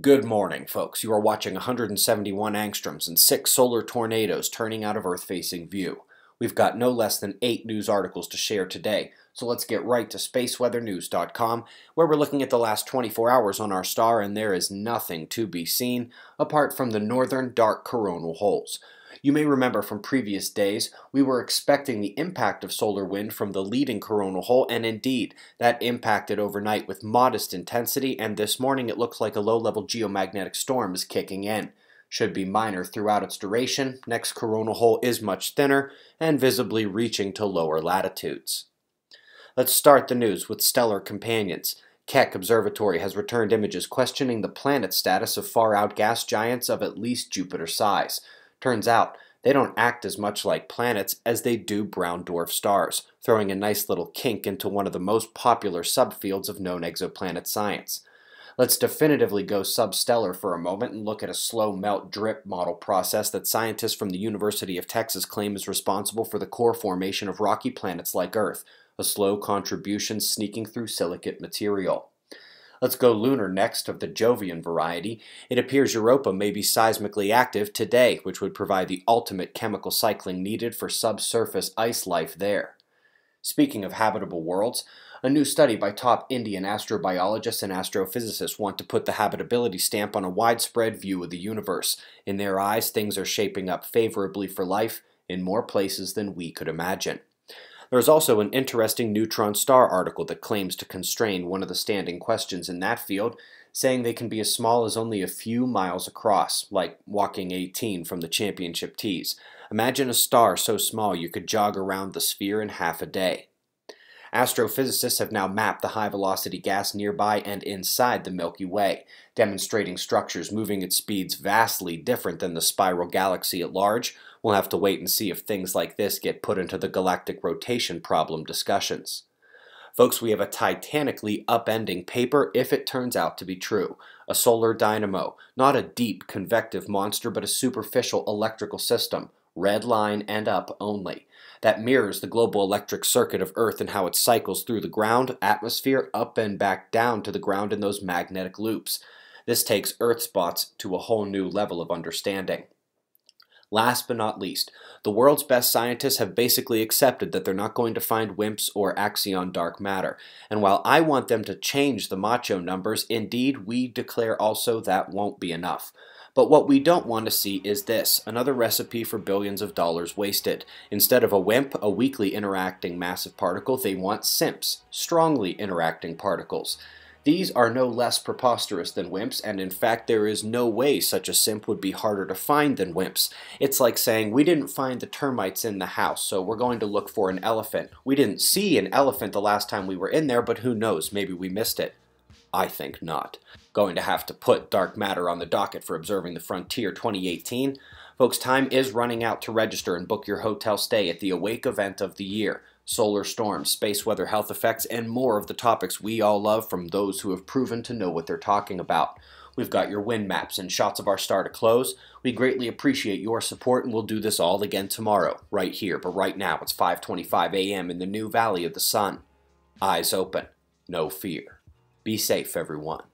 Good morning, folks. You are watching 171 angstroms and 6 solar tornadoes turning out of Earth-facing view. We've got no less than 8 news articles to share today, so let's get right to spaceweathernews.com, where we're looking at the last 24 hours on our star, and there is nothing to be seen apart from the northern dark coronal holes. You may remember from previous days, we were expecting the impact of solar wind from the leading coronal hole, and indeed, that impacted overnight with modest intensity, and this morning it looks like a low-level geomagnetic storm is kicking in. Should be minor throughout its duration, next coronal hole is much thinner, and visibly reaching to lower latitudes. Let's start the news with stellar companions. Keck Observatory has returned images questioning the planet status of far-out gas giants of at least Jupiter size. Turns out, they don't act as much like planets as they do brown dwarf stars, throwing a nice little kink into one of the most popular subfields of known exoplanet science. Let's definitively go substellar for a moment and look at a slow melt drip model process that scientists from the University of Texas claim is responsible for the core formation of rocky planets like Earth, a slow contribution sneaking through silicate material. Let's go lunar next, of the Jovian variety. It appears Europa may be seismically active today, which would provide the ultimate chemical cycling needed for subsurface ice life there. Speaking of habitable worlds, a new study by top Indian astrobiologists and astrophysicists want to put the habitability stamp on a widespread view of the universe. In their eyes, things are shaping up favorably for life in more places than we could imagine. There's also an interesting neutron star article that claims to constrain one of the standing questions in that field, saying they can be as small as only a few miles across, like walking 18 from the championship tees. Imagine a star so small you could jog around the sphere in half a day. Astrophysicists have now mapped the high-velocity gas nearby and inside the Milky Way, demonstrating structures moving at speeds vastly different than the spiral galaxy at large. We'll have to wait and see if things like this get put into the galactic rotation problem discussions. Folks, we have a titanically upending paper if it turns out to be true. A solar dynamo, not a deep convective monster, but a superficial electrical system. Red line and up only. That mirrors the global electric circuit of Earth and how it cycles through the ground, atmosphere, up and back down to the ground in those magnetic loops. This takes Earth spots to a whole new level of understanding. Last but not least, the world's best scientists have basically accepted that they're not going to find WIMPs or Axion dark matter. And while I want them to change the MACHO numbers, indeed, we declare also that won't be enough. But what we don't want to see is this, another recipe for billions of dollars wasted. Instead of a WIMP, a weakly interacting massive particle, they want SIMPs, strongly interacting particles. These are no less preposterous than WIMPs, and in fact there is no way such a SIMP would be harder to find than WIMPs. It's like saying, we didn't find the termites in the house, so we're going to look for an elephant. We didn't see an elephant the last time we were in there, but who knows, maybe we missed it. I think not. Going to have to put dark matter on the docket for Observing the Frontier 2018. Folks, time is running out to register and book your hotel stay at the Awake event of the year. Solar storms, space weather, health effects, and more of the topics we all love from those who have proven to know what they're talking about. We've got your wind maps and shots of our star to close. We greatly appreciate your support, and we'll do this all again tomorrow, right here. But right now, it's 5:25 a.m. in the new Valley of the Sun. Eyes open, no fear. Be safe, everyone.